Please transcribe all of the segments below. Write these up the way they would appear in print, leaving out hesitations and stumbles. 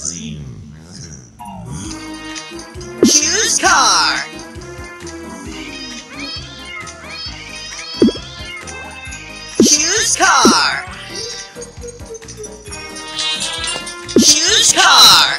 magazine. Choose car. Choose car. Choose car.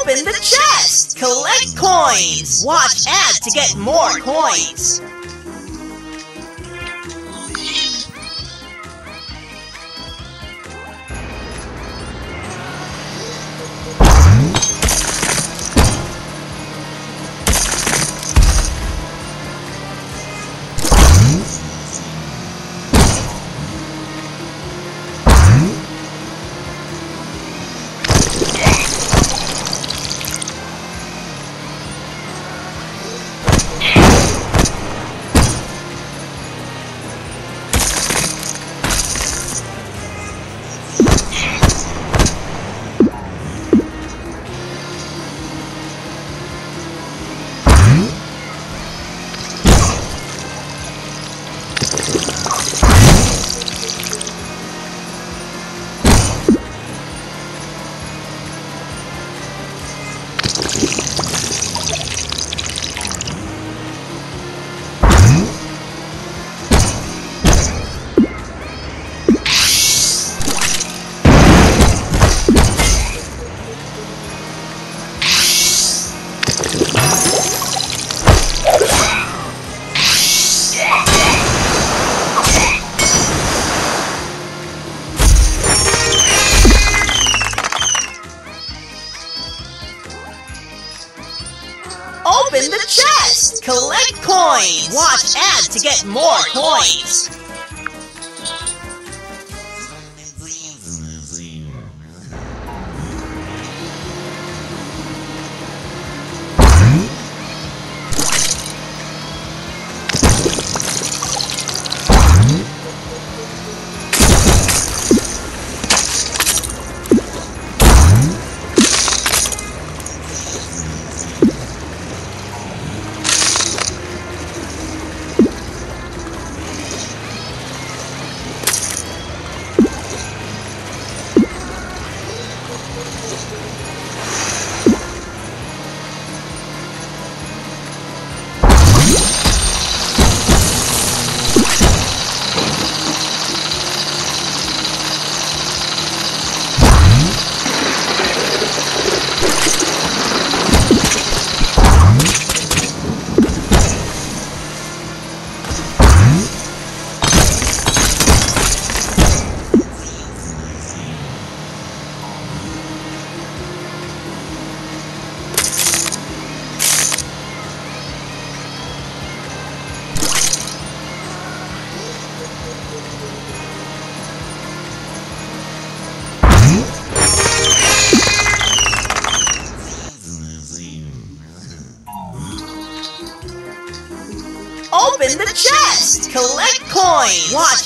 Open the chest! Collect coins! Watch ad to get more coins! Open the chest! Collect coins! Watch ad to get more coins! Collect coins! Watch!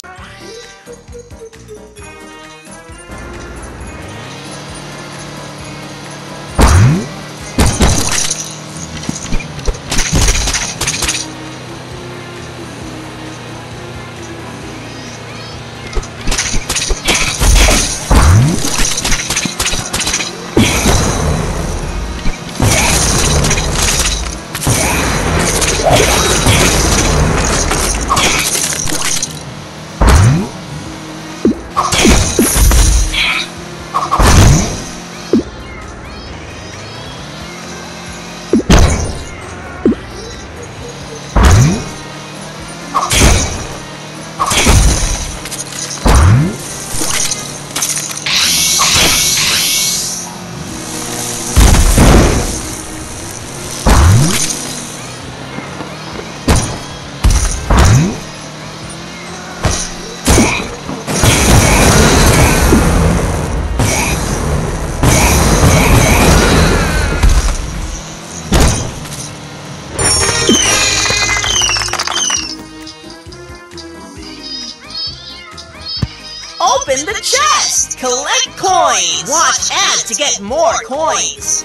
Open the chest! Collect coins! Watch ad to get more coins!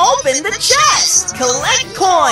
Open the chest! Collect coins!